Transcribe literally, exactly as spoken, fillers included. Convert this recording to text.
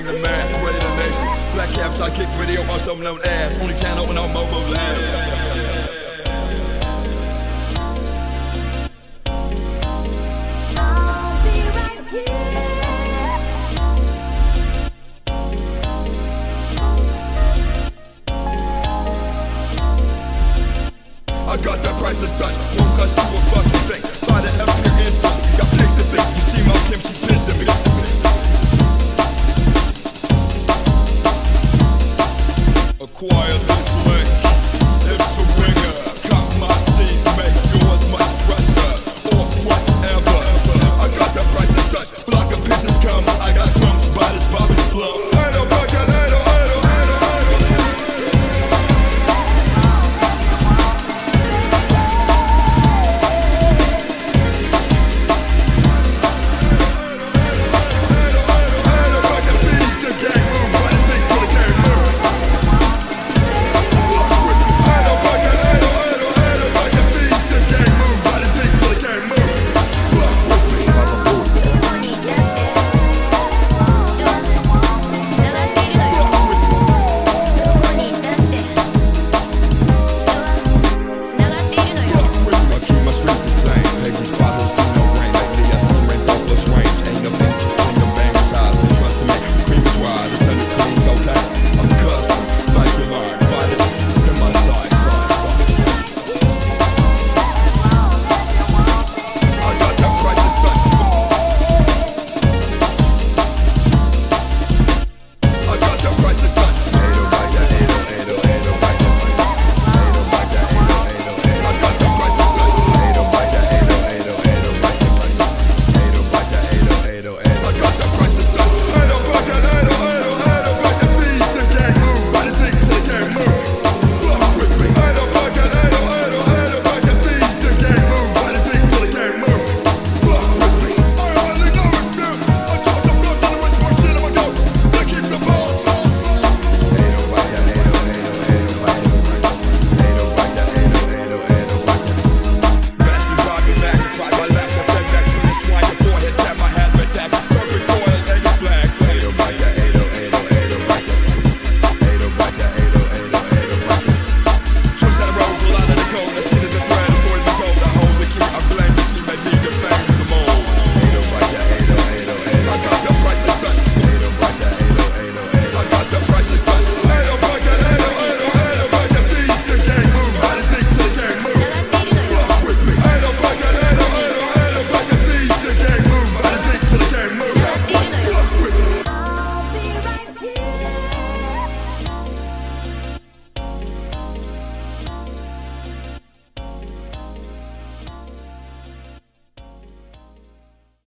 slang the mask, ready to nation. Black caps, I kick video on some known ass. Only channel when I'm mobile land.